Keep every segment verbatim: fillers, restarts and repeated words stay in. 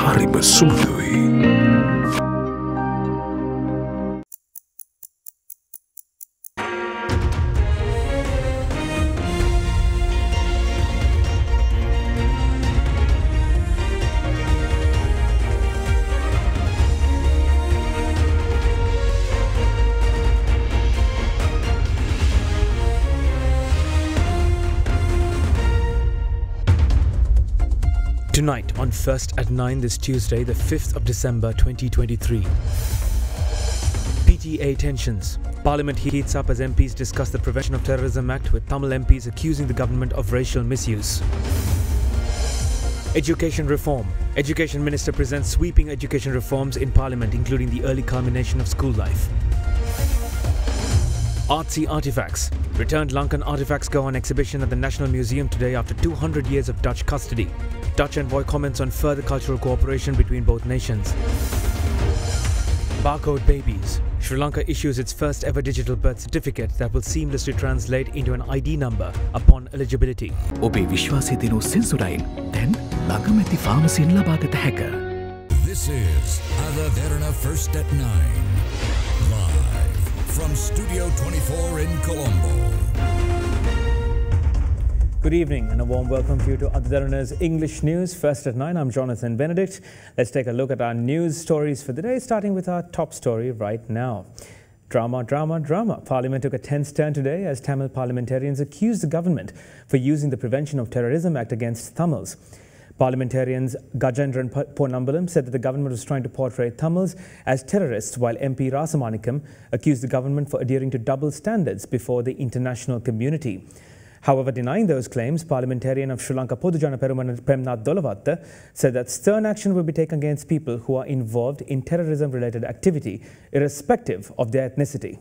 الحرب السلطوي. Tonight on First at nine this Tuesday, the fifth of December twenty twenty-three. P T A tensions. Parliament heats up as M Ps discuss the Prevention of Terrorism Act, with Tamil M Ps accusing the government of racial misuse. Education reform. Education Minister presents sweeping education reforms in Parliament, including the early culmination of school life. Artsy artifacts. Returned Lankan artifacts go on exhibition at the National Museum today after two hundred years of Dutch custody. Dutch envoy comments on further cultural cooperation between both nations. Barcode babies. Sri Lanka issues its first ever digital birth certificate that will seamlessly translate into an I D number upon eligibility. Obe Vishwasidino Sensodyne, then Lakamati Pharmacy in Labadata Hacker. This is Ada Derana First at Nine, live from Studio twenty-four in Colombo. Good evening and a warm welcome to you to Ada Derana's English News First at nine. I'm Jonathan Benedict. Let's take a look at our news stories for the day, starting with our top story right now. Drama, drama, drama. Parliament took a tense turn today as Tamil parliamentarians accused the government for using the Prevention of Terrorism Act against Tamils. Parliamentarians Gajendran Ponnambalam said that the government was trying to portray Tamils as terrorists, while M P Rasamanikam accused the government for adhering to double standards before the international community. However, denying those claims, parliamentarian of Sri Lanka Podujana Peruman and Premnath Dolawatte said that stern action will be taken against people who are involved in terrorism-related activity, irrespective of their ethnicity.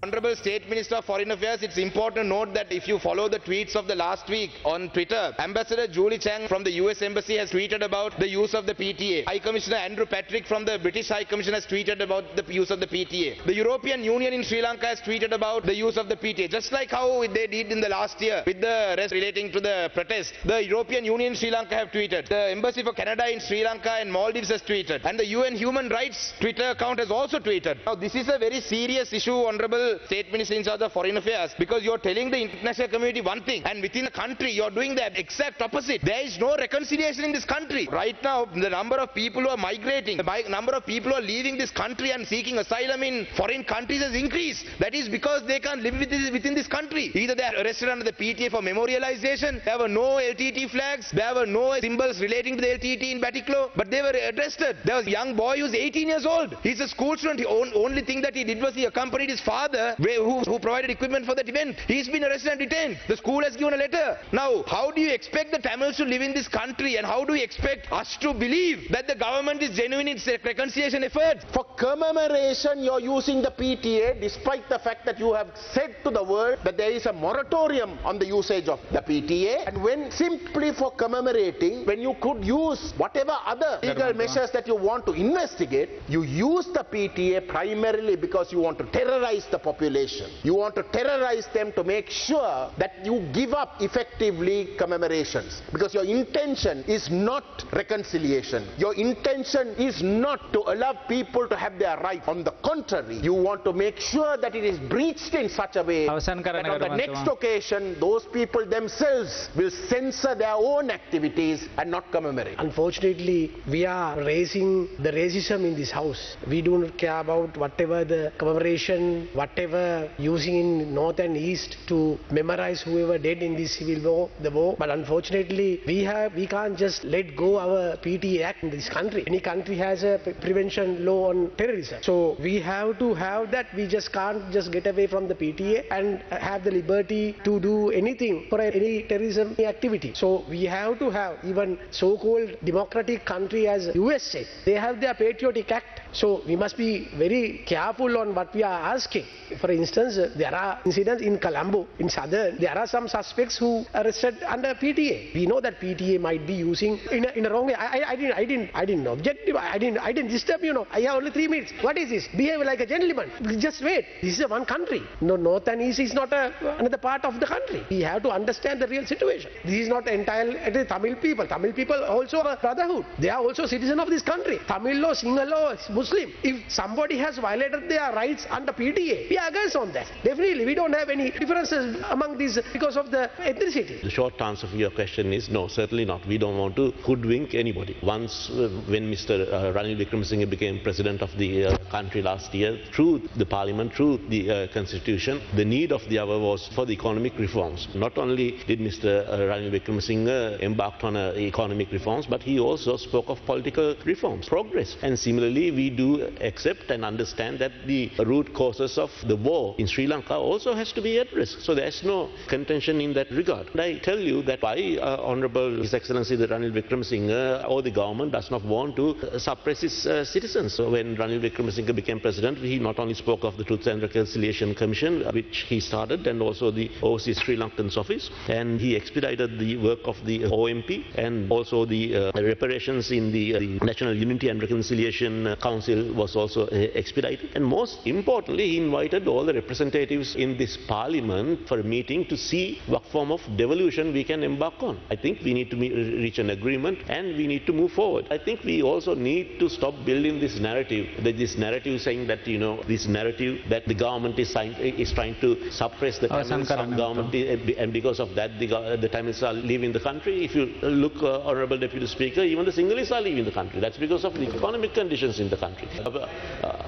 Honorable State Minister of Foreign Affairs, it's important to note that if you follow the tweets of the last week on Twitter, Ambassador Julie Chang from the U S Embassy has tweeted about the use of the P T A. High Commissioner Andrew Patrick from the British High Commission has tweeted about the use of the P T A. The European Union in Sri Lanka has tweeted about the use of the P T A, just like how they did in the last year with the rest relating to the protest. The European Union in Sri Lanka have tweeted. The Embassy for Canada in Sri Lanka and Maldives has tweeted. And the U N Human Rights Twitter account has also tweeted. Now, this is a very serious issue, Honorable State Minister in charge of Foreign Affairs, because you're telling the international community one thing and within the country you're doing the exact opposite. There is no reconciliation in this country. Right now, the number of people who are migrating, the number of people who are leaving this country and seeking asylum in foreign countries has increased. That is because they can't live within this country. Either they are arrested under the P T A for memorialization, there were no L T T E flags, there were no symbols relating to the L T T E in Batiklo, but they were arrested. There was a young boy who's eighteen years old. He's a school student. The only thing that he did was he accompanied his father Who, who provided equipment for that event. He's been arrested and detained. The school has given a letter. Now, how do you expect the Tamils to live in this country, and how do you expect us to believe that the government is genuine in its reconciliation efforts? For commemoration, you're using the P T A, despite the fact that you have said to the world that there is a moratorium on the usage of the P T A. And when simply for commemorating, when you could use whatever other legal measures that you want to investigate, you use the P T A primarily because you want to terrorize the population. You want to terrorize them to make sure that you give up effectively commemorations, because your intention is not reconciliation. Your intention is not to allow people to have their rights. On the contrary, you want to make sure that it is breached in such a way that on the next occasion those people themselves will censor their own activities and not commemorate. Unfortunately, we are raising the racism in this house. We do not care about whatever the commemoration, what whatever using in north and east to memorize whoever dead in this civil war, the war. But unfortunately, we have we can't just let go our P T A Act in this country. Any country has a prevention law on terrorism. So we have to have that. We just can't just get away from the P T A and have the liberty to do anything for any terrorism activity. So we have to have even so-called democratic country as U S A. They have their Patriotic Act. So we must be very careful on what we are asking. For instance, there are incidents in Colombo, in southern, there are some suspects who arrested under P T A. We know that P T A might be using in a, in a wrong way. I, I, I didn't, I didn't, I didn't object. I didn't, I didn't disturb. You know, I have only three minutes. What is this? Behave like a gentleman. Just wait. This is one country. No, north and east is not a, another part of the country. We have to understand the real situation. This is not entirely Tamil people. Tamil people also are brotherhood. They are also citizens of this country. Tamil or Sinhala or Muslim. If somebody has violated their rights under P T A, we are against on that. Definitely, we don't have any differences among these because of the ethnicity. The short answer for your question is no, certainly not. We don't want to hoodwink anybody. Once, uh, when Mister Uh, Ranil Wickremesinghe became president of the uh, country last year, through the parliament, through the uh, constitution, the need of the hour was for the economic reforms. Not only did Mister Uh, Ranil Wickremesinghe embarked on uh, economic reforms, but he also spoke of political reforms, progress. And similarly, we do accept and understand that the root causes of the war in Sri Lanka also has to be addressed. So there is no contention in that regard. And I tell you that by uh, Honourable His Excellency the Ranil Wickremesinghe or the government does not want to uh, suppress its uh, citizens. So when Ranil Wickremesinghe became president, he not only spoke of the Truth and Reconciliation Commission, which he started, and also the Overseas Sri Lankan's office, and he expedited the work of the O M P and also the uh, reparations in the, uh, the National Unity and Reconciliation Council was also uh, expedited. And most importantly, he invited all the representatives in this parliament for a meeting to see what form of devolution we can embark on. I think we need to reach an agreement and we need to move forward. I think we also need to stop building this narrative, that this narrative saying that, you know, this narrative that the government is, is trying to suppress the Tamil government is, and because of that the, uh, the Tamils are leaving the country. If you look, uh, Honourable Deputy Speaker, even the Sinhalese are leaving the country. That's because of the economic conditions in the country. Uh, uh,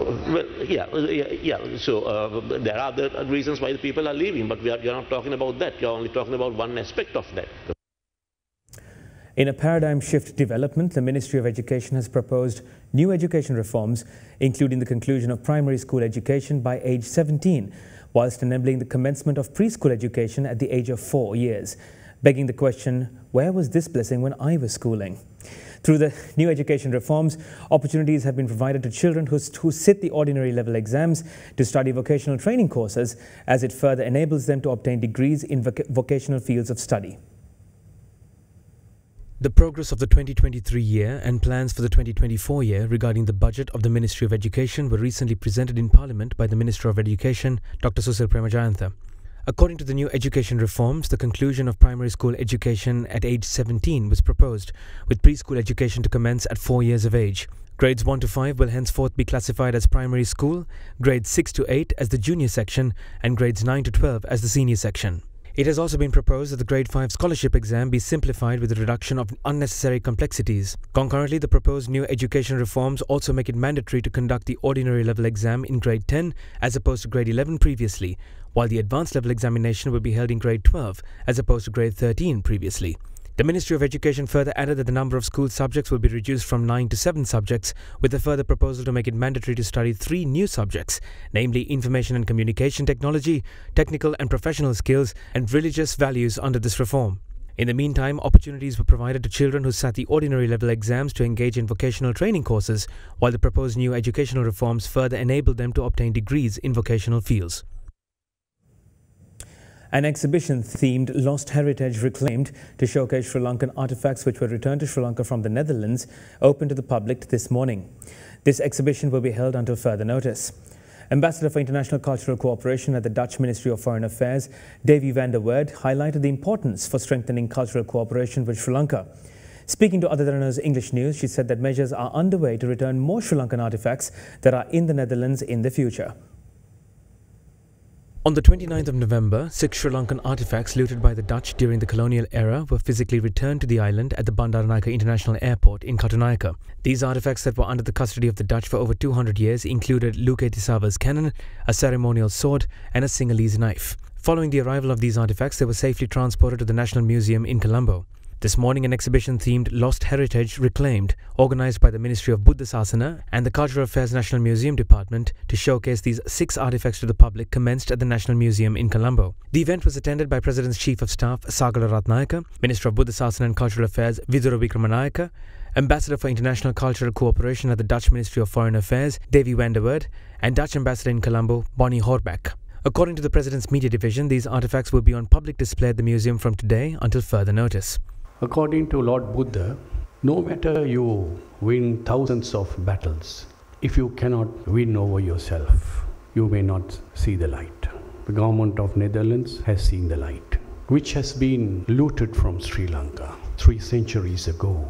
Well, yeah, yeah, yeah. So uh, there are other reasons why the people are leaving, but we are, you're not talking about that. You're only talking about one aspect of that. In a paradigm shift development, the Ministry of Education has proposed new education reforms, including the conclusion of primary school education by age seventeen, whilst enabling the commencement of preschool education at the age of four years, begging the question, where was this blessing when I was schooling? Through the new education reforms, opportunities have been provided to children who, who sit the ordinary level exams to study vocational training courses, as it further enables them to obtain degrees in voc vocational fields of study. The progress of the twenty twenty-three year and plans for the twenty twenty-four year regarding the budget of the Ministry of Education were recently presented in Parliament by the Minister of Education, Doctor Susil Premajayantha. According to the new education reforms, the conclusion of primary school education at age seventeen was proposed, with preschool education to commence at four years of age. Grades one to five will henceforth be classified as primary school, grades six to eight as the junior section, and grades nine to twelve as the senior section. It has also been proposed that the grade five scholarship exam be simplified with the reduction of unnecessary complexities. Concurrently, the proposed new education reforms also make it mandatory to conduct the ordinary level exam in grade ten as opposed to grade eleven previously, while the advanced level examination will be held in grade twelve as opposed to grade thirteen previously. The Ministry of Education further added that the number of school subjects will be reduced from nine to seven subjects, with a further proposal to make it mandatory to study three new subjects, namely information and communication technology, technical and professional skills, and religious values under this reform. In the meantime, opportunities were provided to children who sat the ordinary level exams to engage in vocational training courses, while the proposed new educational reforms further enabled them to obtain degrees in vocational fields. An exhibition themed Lost Heritage Reclaimed to showcase Sri Lankan artefacts which were returned to Sri Lanka from the Netherlands opened to the public this morning. This exhibition will be held until further notice. Ambassador for International Cultural Cooperation at the Dutch Ministry of Foreign Affairs, Davy van der Vaart, highlighted the importance for strengthening cultural cooperation with Sri Lanka. Speaking to Ada Derana's English News, she said that measures are underway to return more Sri Lankan artefacts that are in the Netherlands in the future. On the twenty-ninth of November, six Sri Lankan artefacts looted by the Dutch during the colonial era were physically returned to the island at the Bandaranaike International Airport in Kattunaika. These artefacts that were under the custody of the Dutch for over two hundred years included Luke Tisawa's cannon, a ceremonial sword and a Sinhalese knife. Following the arrival of these artefacts, they were safely transported to the National Museum in Colombo. This morning, an exhibition themed Lost Heritage Reclaimed, organised by the Ministry of Buddha Sasana and the Cultural Affairs National Museum Department to showcase these six artefacts to the public, commenced at the National Museum in Colombo. The event was attended by President's Chief of Staff Sagala Ratnayaka, Minister of Buddha Sasana and Cultural Affairs Vidura Wickramanayaka, Ambassador for International Cultural Cooperation at the Dutch Ministry of Foreign Affairs, Davy van der Vaart, and Dutch Ambassador in Colombo, Bonnie Horbeck. According to the President's Media Division, these artifacts will be on public display at the museum from today until further notice. According to Lord Buddha, no matter you win thousands of battles, if you cannot win over yourself, you may not see the light. The government of Netherlands has seen the light, which has been looted from Sri Lanka three centuries ago,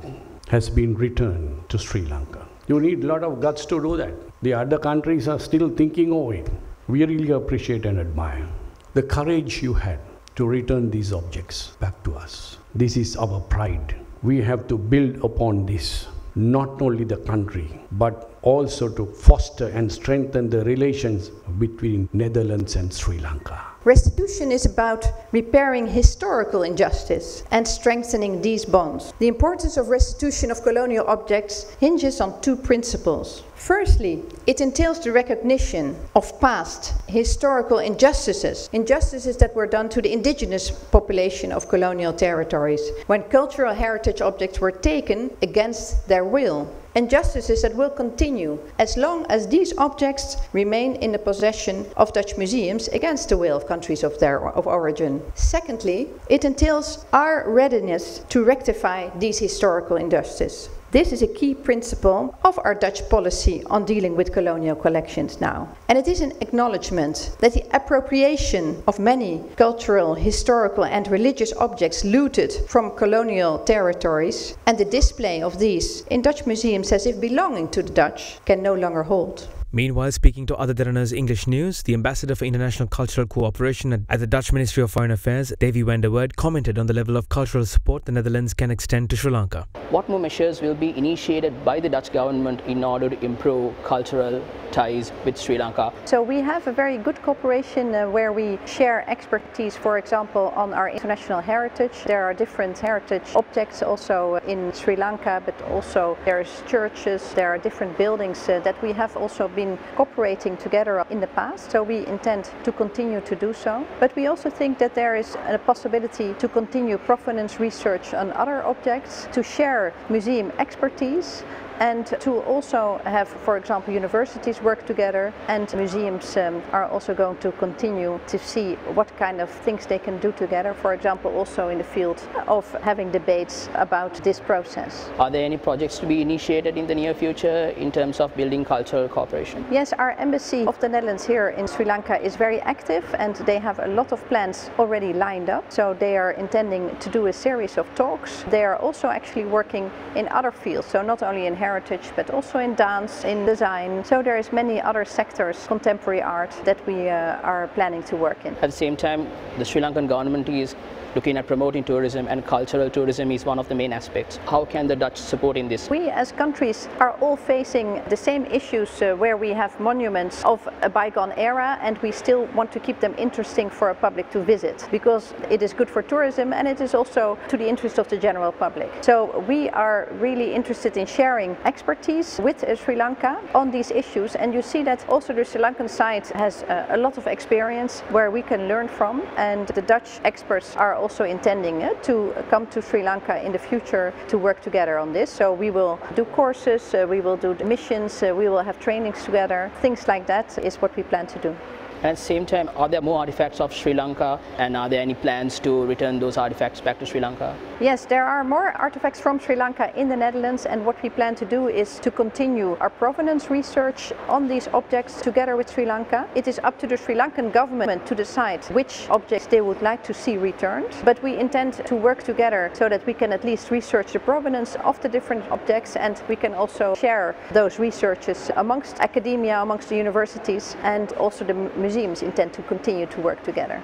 has been returned to Sri Lanka. You need a lot of guts to do that. The other countries are still thinking over it. We really appreciate and admire the courage you had to return these objects back to us. This is our pride. We have to build upon this, not only the country, but also to foster and strengthen the relations between Netherlands and Sri Lanka. Restitution is about repairing historical injustice and strengthening these bonds. The importance of restitution of colonial objects hinges on two principles. Firstly, it entails the recognition of past historical injustices, injustices that were done to the indigenous population of colonial territories, when cultural heritage objects were taken against their will. Injustices that will continue as long as these objects remain in the possession of Dutch museums against the will of countries of their of origin. Secondly, it entails our readiness to rectify these historical injustices. This is a key principle of our Dutch policy on dealing with colonial collections now. And it is an acknowledgement that the appropriation of many cultural, historical and religious objects looted from colonial territories and the display of these in Dutch museums as if belonging to the Dutch can no longer hold. Meanwhile, speaking to Ada Derana's English News, the Ambassador for International Cultural Cooperation at the Dutch Ministry of Foreign Affairs, Davy van der Vaart, commented on the level of cultural support the Netherlands can extend to Sri Lanka. What more measures will be initiated by the Dutch government in order to improve cultural ties with Sri Lanka? So we have a very good cooperation uh, where we share expertise, for example, on our international heritage. There are different heritage objects also in Sri Lanka, but also there's churches, there are different buildings uh, that we have also been been cooperating together in the past, so we intend to continue to do so. But we also think that there is a possibility to continue provenance research on other objects, to share museum expertise, and to also have, for example, universities work together, and museums um, are also going to continue to see what kind of things they can do together, for example, also in the field of having debates about this process. Are there any projects to be initiated in the near future in terms of building cultural cooperation? Yes, our embassy of the Netherlands here in Sri Lanka is very active, and they have a lot of plans already lined up. So they are intending to do a series of talks. They are also actually working in other fields, so not only in heritage, heritage, but also in dance, in design. So there is many other sectors, contemporary art, that we uh, are planning to work in. At the same time, the Sri Lankan government is looking at promoting tourism, and cultural tourism is one of the main aspects. How can the Dutch support in this? We as countries are all facing the same issues uh, where we have monuments of a bygone era, and we still want to keep them interesting for a public to visit, because it is good for tourism and it is also to the interest of the general public. So we are really interested in sharing expertise with uh, Sri Lanka on these issues, and you see that also the Sri Lankan side has uh, a lot of experience where we can learn from, and the Dutch experts are also intending uh, to come to Sri Lanka in the future to work together on this. So we will do courses, uh, we will do the missions, uh, we will have trainings together. Things like that is what we plan to do. And at the same time, are there more artifacts of Sri Lanka, and are there any plans to return those artifacts back to Sri Lanka? Yes, there are more artifacts from Sri Lanka in the Netherlands, and what we plan to do is to continue our provenance research on these objects together with Sri Lanka. It is up to the Sri Lankan government to decide which objects they would like to see returned, but we intend to work together so that we can at least research the provenance of the different objects, and we can also share those researches amongst academia, amongst the universities, and also the museums. Museums intend to continue to work together.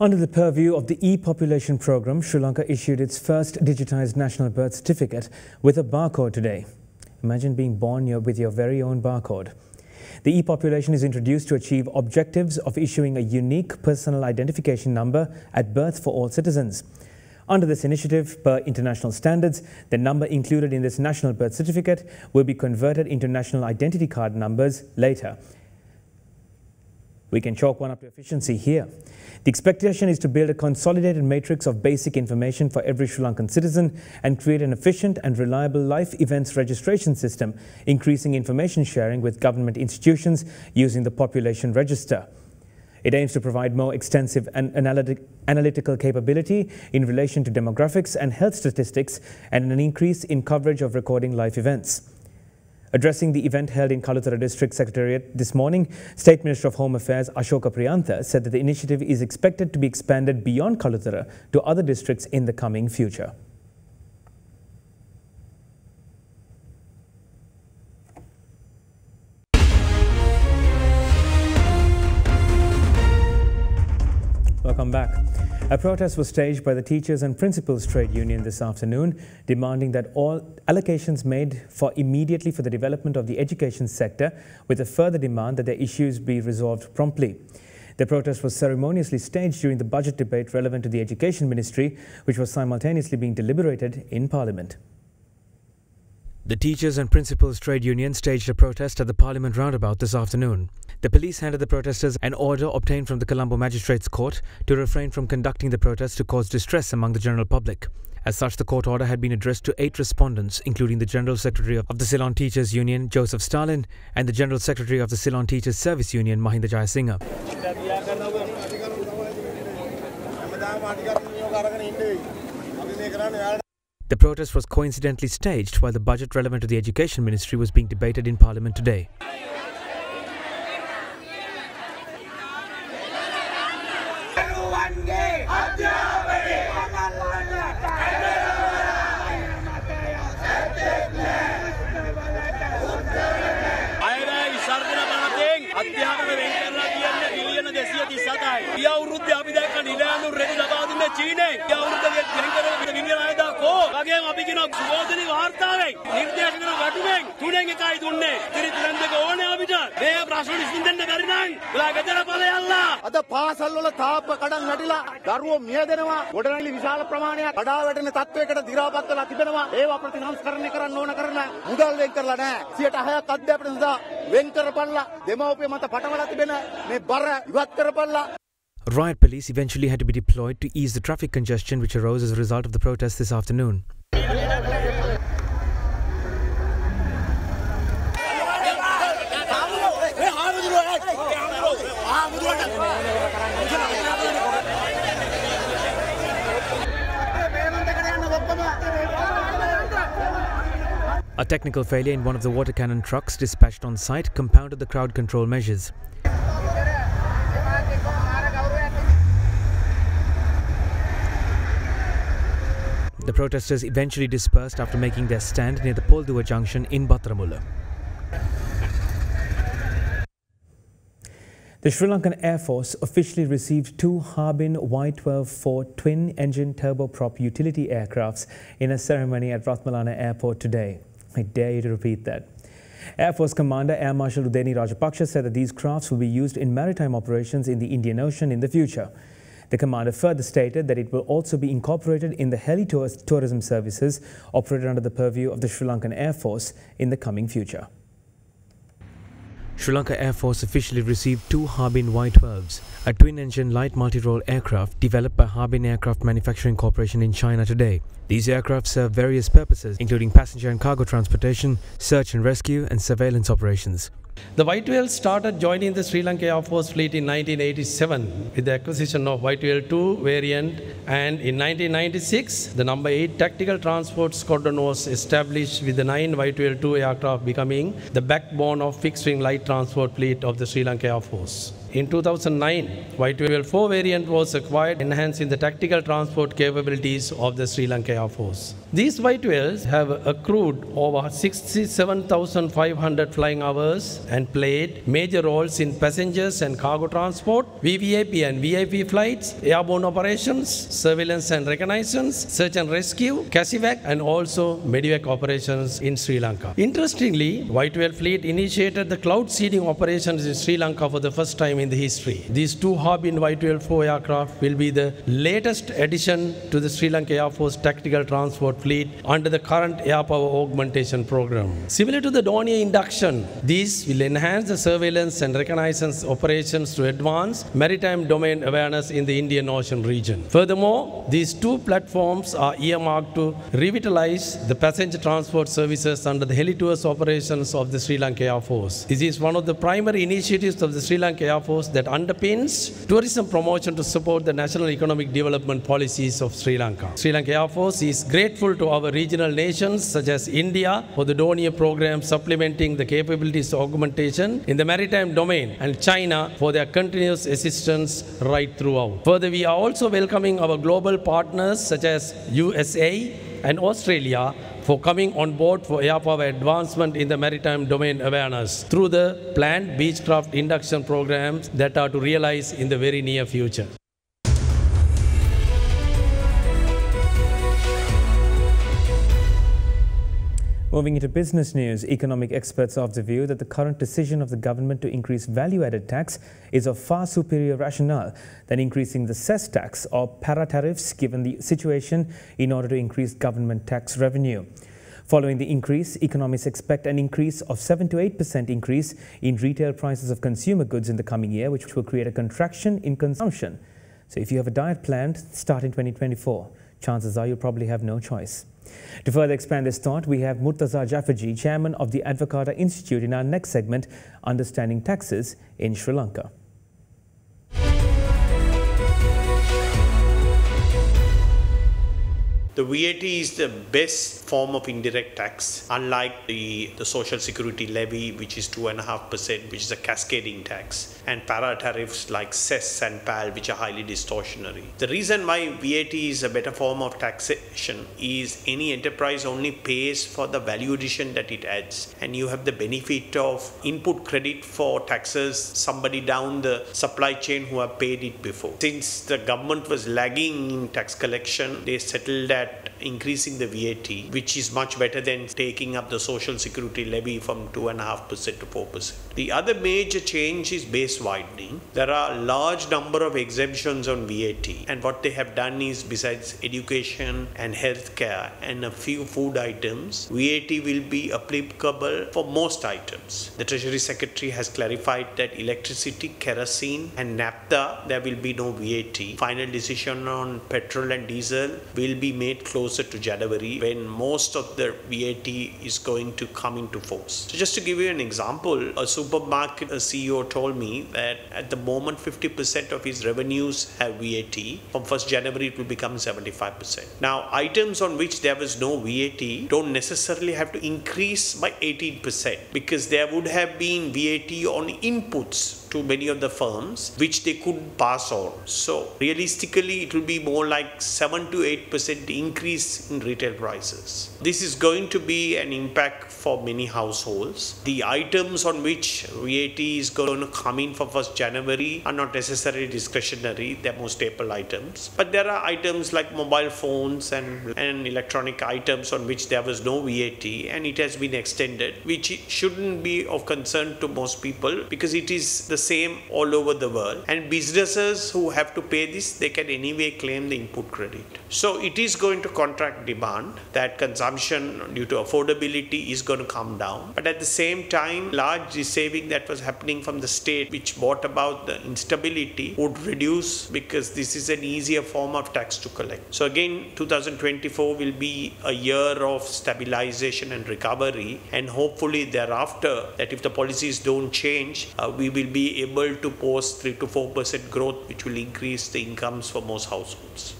Under the purview of the e-population programme, Sri Lanka issued its first digitised national birth certificate with a barcode today. Imagine being born with your very own barcode. The e-population is introduced to achieve objectives of issuing a unique personal identification number at birth for all citizens. Under this initiative, per international standards, the number included in this national birth certificate will be converted into national identity card numbers later. We can chalk one up to efficiency here. The expectation is to build a consolidated matrix of basic information for every Sri Lankan citizen and create an efficient and reliable life events registration system, increasing information sharing with government institutions using the population register. It aims to provide more extensive and analytic, analytical capability in relation to demographics and health statistics and an increase in coverage of recording life events. Addressing the event held in Kalutara District Secretariat this morning, State Minister of Home Affairs Ashoka Priyantha said that the initiative is expected to be expanded beyond Kalutara to other districts in the coming future. Welcome back. A protest was staged by the Teachers and Principals Trade Union this afternoon, demanding that all allocations made for immediately for the development of the education sector, with a further demand that their issues be resolved promptly. The protest was ceremoniously staged during the budget debate relevant to the Education Ministry, which was simultaneously being deliberated in Parliament. The Teachers and Principals Trade Union staged a protest at the Parliament roundabout this afternoon. The police handed the protesters an order obtained from the Colombo Magistrates' Court to refrain from conducting the protest to cause distress among the general public. As such, the court order had been addressed to eight respondents, including the General Secretary of the Ceylon Teachers Union, Joseph Stalin, and the General Secretary of the Ceylon Teachers Service Union, Mahinda Jayasinghe. The protest was coincidentally staged while the budget relevant to the Education Ministry was being debated in Parliament today. Riot police eventually had to be deployed to ease the traffic congestion which arose as a result of the protests this afternoon. A technical failure in one of the water cannon trucks dispatched on site compounded the crowd control measures. The protesters eventually dispersed after making their stand near the Podujana junction in Batramula. The Sri Lankan Air Force officially received two Harbin Y twelve four twin-engine turboprop utility aircrafts in a ceremony at Ratmalana Airport today. I dare you to repeat that. Air Force Commander Air Marshal Udeni Rajapaksha said that these crafts will be used in maritime operations in the Indian Ocean in the future. The commander further stated that it will also be incorporated in the heli-tourism services operated under the purview of the Sri Lankan Air Force in the coming future. Sri Lanka Air Force officially received two Harbin Y twelves, a twin-engine light multi-role aircraft developed by Harbin Aircraft Manufacturing Corporation in China today. These aircraft serve various purposes, including passenger and cargo transportation, search and rescue, and surveillance operations. The Y twelve started joining the Sri Lanka Air Force fleet in nineteen eighty-seven with the acquisition of Y twelve two variant, and in nineteen ninety-six the number eight Tactical Transport Squadron was established with the nine Y twelve two aircraft becoming the backbone of fixed-wing light transport fleet of the Sri Lanka Air Force. In two thousand nine, Y twelve four variant was acquired, enhancing the tactical transport capabilities of the Sri Lanka Air Force. These Y twelves have accrued over sixty-seven thousand five hundred flying hours and played major roles in passengers and cargo transport, V V I P and V I P flights, airborne operations, surveillance and reconnaissance, search and rescue, CASIVAC, and also MEDIVAC operations in Sri Lanka. Interestingly, Y twelve fleet initiated the cloud seeding operations in Sri Lanka for the first time in the history. These two Harbin Y twelve four aircraft will be the latest addition to the Sri Lanka Air Force Tactical Transport Fleet under the current Air Power Augmentation Program. Similar to the Dornier induction, these will enhance the surveillance and reconnaissance operations to advance maritime domain awareness in the Indian Ocean region. Furthermore, these two platforms are earmarked to revitalize the passenger transport services under the heli-tours operations of the Sri Lanka Air Force. This is one of the primary initiatives of the Sri Lanka Air Force that underpins tourism promotion to support the national economic development policies of Sri Lanka. Sri Lanka Air Force is grateful to our regional nations such as India for the Dornier program supplementing the capabilities augmentation in the maritime domain and China for their continuous assistance right throughout. Further, we are also welcoming our global partners such as U S A and Australia for coming on board for air power advancement in the maritime domain awareness through the planned Beachcraft induction programs that are to realize in the very near future. Moving into business news, economic experts are of the view that the current decision of the government to increase value-added tax is of far superior rationale than increasing the cess tax or para-tariffs given the situation in order to increase government tax revenue. Following the increase, economists expect an increase of seven to eight percent increase in retail prices of consumer goods in the coming year, which will create a contraction in consumption. So if you have a diet planned, start in twenty twenty-four. Chances are you'll probably have no choice. To further expand this thought, we have Murtaza Jafferjee, chairman of the Advocata Institute, in our next segment, Understanding Taxes in Sri Lanka. The V A T is the best form of indirect tax, unlike the, the social security levy, which is two point five percent, which is a cascading tax, and para-tariffs like cess and P A L, which are highly distortionary. The reason why V A T is a better form of taxation is any enterprise only pays for the value addition that it adds, and you have the benefit of input credit for taxes, somebody down the supply chain who have paid it before. Since the government was lagging in tax collection, they settled at increasing the V A T, which is much better than taking up the social security levy from two point five percent to four percent. The other major change is base widening. There are a large number of exemptions on V A T, and what they have done is, besides education and healthcare and a few food items, V A T will be applicable for most items. The Treasury Secretary has clarified that electricity, kerosene and naphtha, there will be no V A T. Final decision on petrol and diesel will be made closer to January, when most of the V A T is going to come into force. So just to give you an example, a supermarket C E O told me that at the moment fifty percent of his revenues have V A T. From first January it will become seventy-five percent. Now items on which there was no V A T don't necessarily have to increase by eighteen percent, because there would have been V A T on inputs to many of the firms which they could pass on. So realistically it will be more like seven to eight percent increase in retail prices. This is going to be an impact for many households. The items on which V A T is going to come in for first January are not necessarily discretionary, they're more staple items. But there are items like mobile phones and, and electronic items on which there was no V A T and it has been extended, which shouldn't be of concern to most people because it is the same all over the world, and businesses who have to pay this, they can anyway claim the input credit. So it is going to contract demand, that consumption due to affordability is going to come down, but at the same time large saving that was happening from the state, which brought about the instability, would reduce because this is an easier form of tax to collect. So again, two thousand twenty-four will be a year of stabilization and recovery, and hopefully thereafter, that if the policies don't change, uh, we will be able to post three to four percent growth, which will increase the incomes for most households.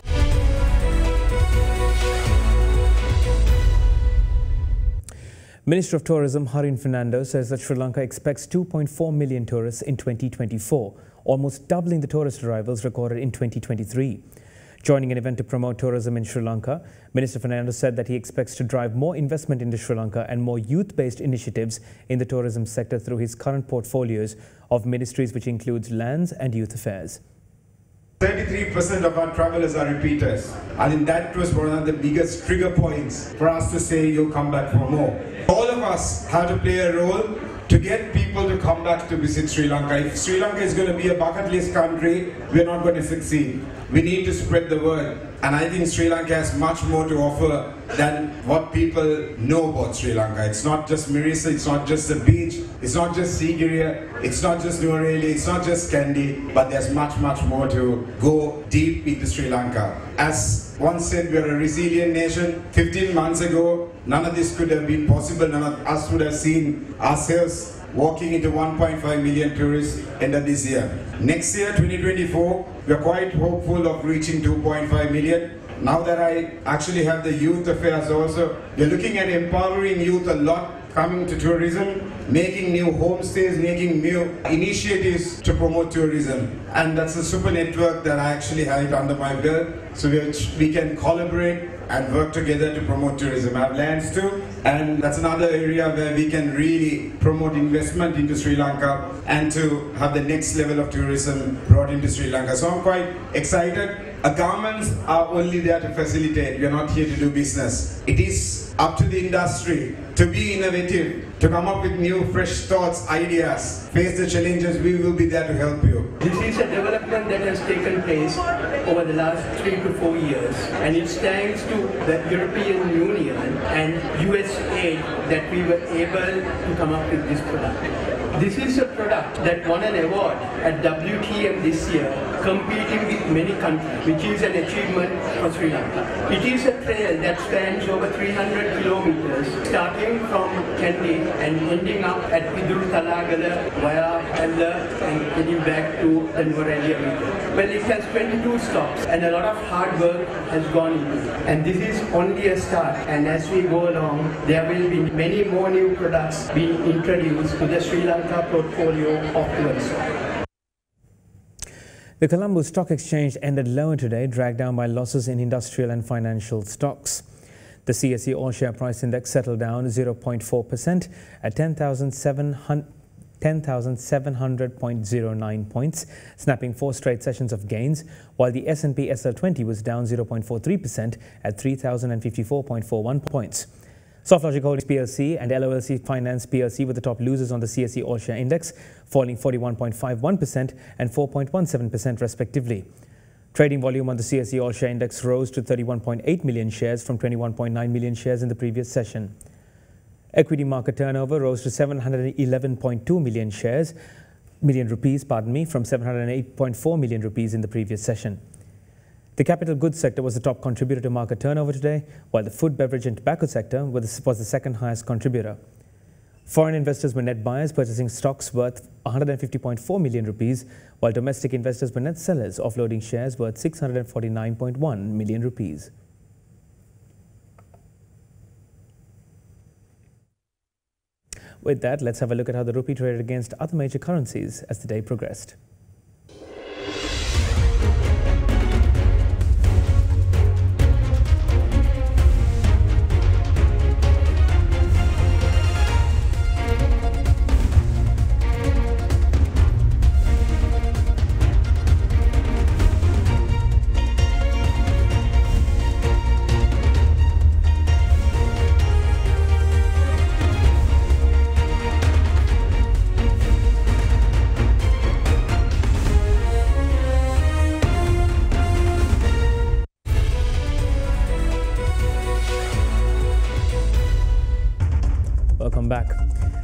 Minister of Tourism Harin Fernando says that Sri Lanka expects two point four million tourists in twenty twenty-four, almost doubling the tourist arrivals recorded in twenty twenty-three. Joining an event to promote tourism in Sri Lanka, Minister Fernando said that he expects to drive more investment into Sri Lanka and more youth-based initiatives in the tourism sector through his current portfolios of ministries, which includes lands and youth affairs. seventy-three percent of our travelers are repeaters. I think that was one of the biggest trigger points for us to say, you'll come back for more. All of us have to play a role to get people to come back to visit Sri Lanka. If Sri Lanka is going to be a bucket list country, we're not going to succeed. We need to spread the word. And I think Sri Lanka has much more to offer than what people know about Sri Lanka. It's not just Mirisa, it's not just the beach, it's not just Sigiriya, it's not just Nuareli, it's not just Kandy, but there's much, much more to go deep into Sri Lanka. As one said, we're a resilient nation. fifteen months ago, none of this could have been possible. None of us would have seen ourselves walking into one point five million tourists end of this year. Next year, twenty twenty-four, we're quite hopeful of reaching two point five million. Now that I actually have the youth affairs also, we're looking at empowering youth a lot, coming to tourism, making new homestays, making new initiatives to promote tourism. And that's a super network that I actually have it under my belt, so which we can collaborate and work together to promote tourism. I have lands too, and that's another area where we can really promote investment into Sri Lanka and to have the next level of tourism brought into Sri Lanka. So I'm quite excited. Our governments are only there to facilitate. We are not here to do business. It is up to the industry to be innovative, to come up with new, fresh thoughts, ideas, face the challenges. We will be there to help you. This is a development that has taken place over the last three to four years, and it's thanks to the European Union and U S aid that we were able to come up with this product. This is a product that won an award at W T M this year, competing with many countries, which is an achievement for Sri Lanka. It is a trail that spans over three hundred kilometers, starting from Kandy and ending up at Vidurthalagala via Alla and getting back to the Nuareli region. Well, it has twenty-two stops, and a lot of hard work has gone into it. And this is only a start, and as we go along, there will be many more new products being introduced to the Sri Lanka portfolio of The Colombo Stock Exchange ended lower today, dragged down by losses in industrial and financial stocks. The C S E All Share Price Index settled down zero point four percent at ten thousand seven hundred point zero nine points, snapping four straight sessions of gains, while the S and P S L twenty was down zero point four three percent at three thousand fifty-four point four one points. Softlogic Holdings P L C and L O L C Finance P L C were the top losers on the C S E All Share Index, falling forty-one point five one percent and four point one seven percent respectively. Trading volume on the C S E All Share Index rose to thirty-one point eight million shares from twenty-one point nine million shares in the previous session. Equity market turnover rose to seven hundred eleven point two million shares, million rupees, pardon me, from seven hundred eight point four million rupees in the previous session. The capital goods sector was the top contributor to market turnover today, while the food, beverage and tobacco sector was the second highest contributor. Foreign investors were net buyers, purchasing stocks worth one hundred fifty point four million rupees, while domestic investors were net sellers, offloading shares worth six hundred forty-nine point one million rupees. With that, let's have a look at how the rupee traded against other major currencies as the day progressed.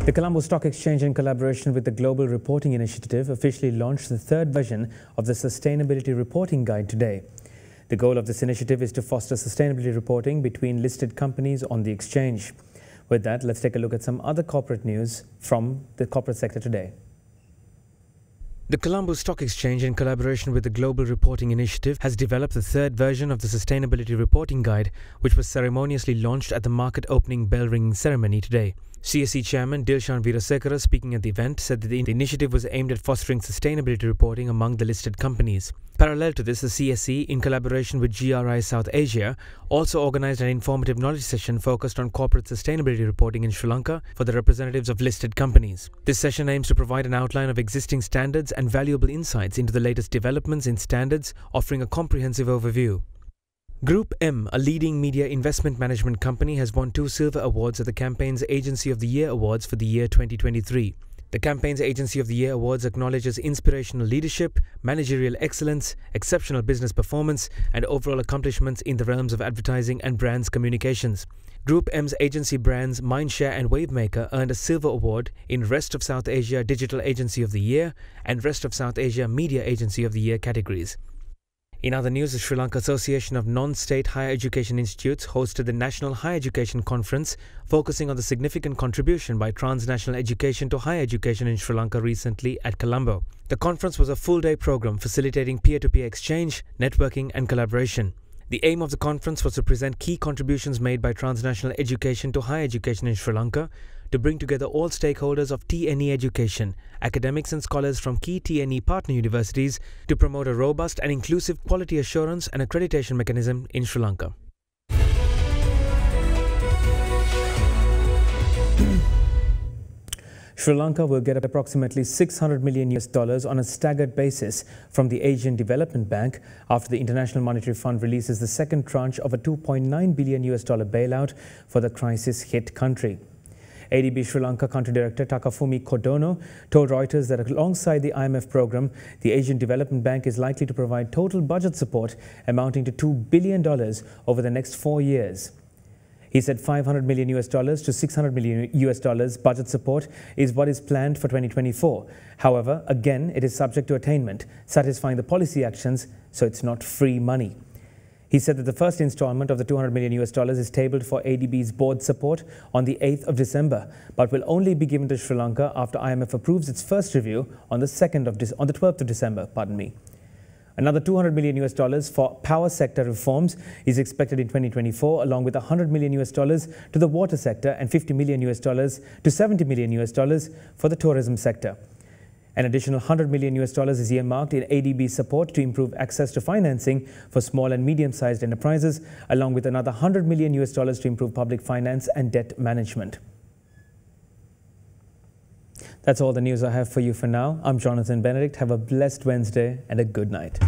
The Colombo Stock Exchange, in collaboration with the Global Reporting Initiative, officially launched the third version of the Sustainability Reporting Guide today. The goal of this initiative is to foster sustainability reporting between listed companies on the exchange. With that, let's take a look at some other corporate news from the corporate sector today. The Colombo Stock Exchange, in collaboration with the Global Reporting Initiative, has developed the third version of the Sustainability Reporting Guide, which was ceremoniously launched at the market opening bell ringing ceremony today. C S E Chairman Dilshan Veerasekara, speaking at the event, said that the initiative was aimed at fostering sustainability reporting among the listed companies. Parallel to this, the C S E, in collaboration with G R I South Asia, also organised an informative knowledge session focused on corporate sustainability reporting in Sri Lanka for the representatives of listed companies. This session aims to provide an outline of existing standards and valuable insights into the latest developments in standards, offering a comprehensive overview. Group M, a leading media investment management company, has won two silver awards at the Campaigns Agency of the Year Awards for the year twenty twenty-three. The Campaigns Agency of the Year Awards acknowledges inspirational leadership, managerial excellence, exceptional business performance, and overall accomplishments in the realms of advertising and brands communications. Group M's agency brands Mindshare and Wavemaker earned a silver award in Rest of South Asia Digital Agency of the Year and Rest of South Asia Media Agency of the Year categories. In other news, the Sri Lanka Association of Non-State Higher Education Institutes hosted the National Higher Education Conference, focusing on the significant contribution by transnational education to higher education in Sri Lanka recently at Colombo. The conference was a full-day program facilitating peer-to-peer exchange, networking and collaboration. The aim of the conference was to present key contributions made by transnational education to higher education in Sri Lanka, to bring together all stakeholders of T N E education, academics and scholars from key T N E partner universities, to promote a robust and inclusive quality assurance and accreditation mechanism in Sri Lanka. Sri Lanka will get approximately six hundred million U S dollars on a staggered basis from the Asian Development Bank after the International Monetary Fund releases the second tranche of a two point nine billion U S dollar bailout for the crisis-hit country. A D B Sri Lanka Country Director Takafumi Kodono told Reuters that alongside the I M F program, the Asian Development Bank is likely to provide total budget support amounting to two billion dollars over the next four years. He said five hundred million U S dollars to six hundred million U S dollars budget support is what is planned for twenty twenty-four. However, again, it is subject to attainment, satisfying the policy actions, so it's not free money. He said that the first installment of the two hundred million U S dollars is tabled for A D B's board support on the eighth of December, but will only be given to Sri Lanka after I M F approves its first review on the twelfth of December. Pardon me. Another two hundred million U S dollars for power sector reforms is expected in twenty twenty-four, along with one hundred million U S dollars to the water sector and fifty million U S dollars to seventy million U S dollars for the tourism sector. An additional one hundred million U S dollars is earmarked in A D B support to improve access to financing for small and medium-sized enterprises, along with another one hundred million U S dollars to improve public finance and debt management. That's all the news I have for you for now. I'm Jonathan Benedict. Have a blessed Wednesday and a good night.